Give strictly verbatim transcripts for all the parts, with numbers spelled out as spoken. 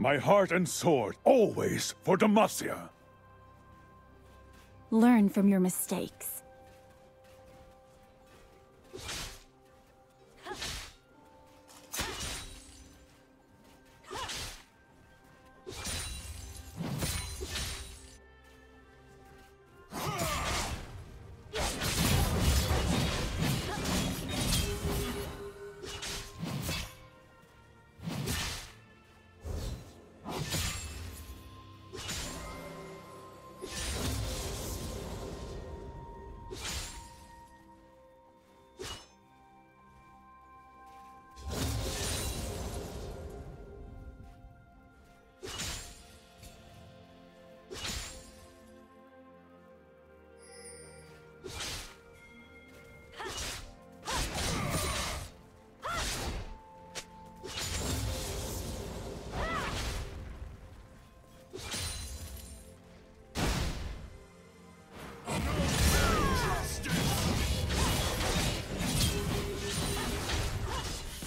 My heart and sword, always for Demacia. Learn from your mistakes.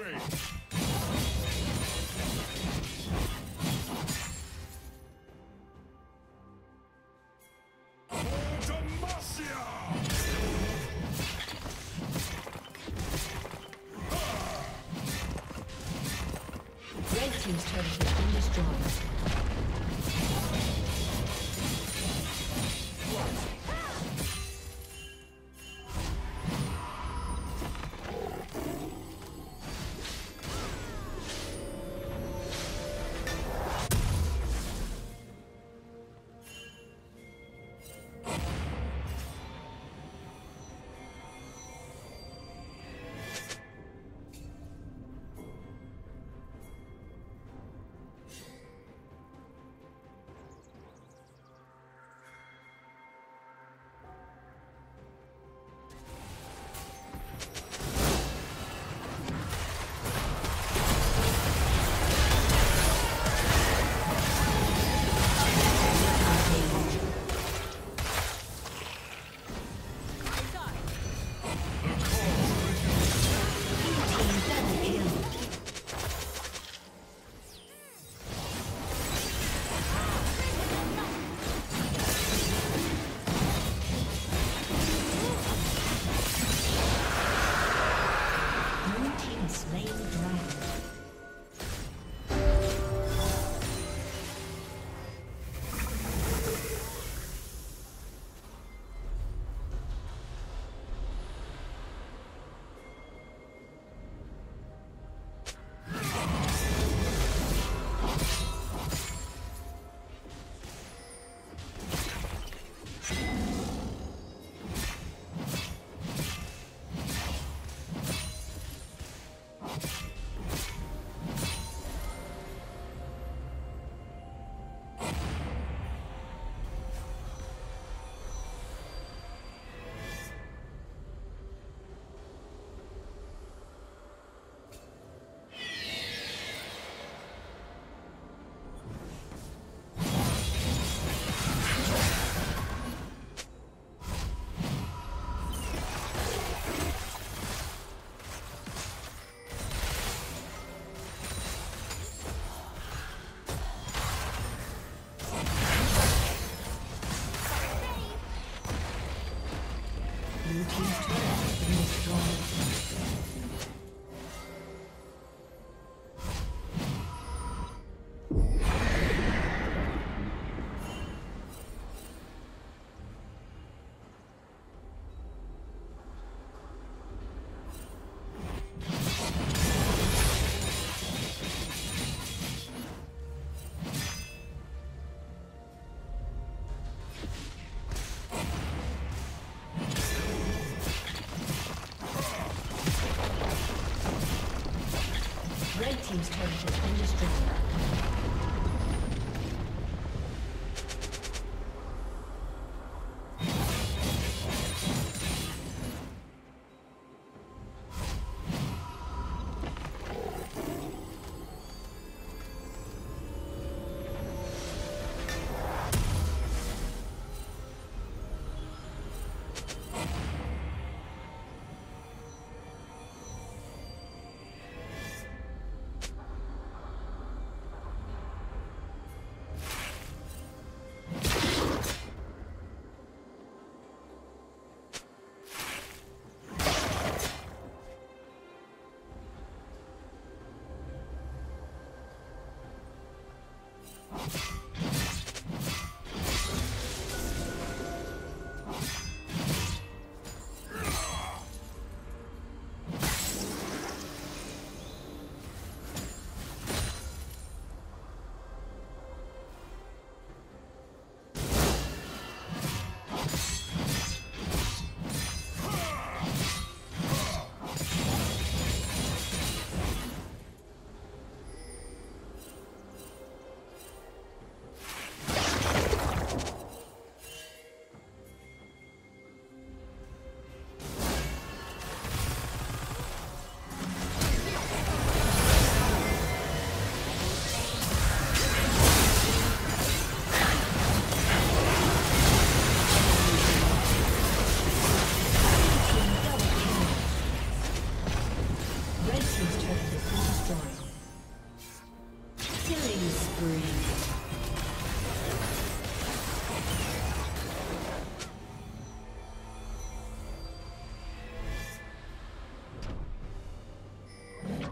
away! Team's turret has been destroyed.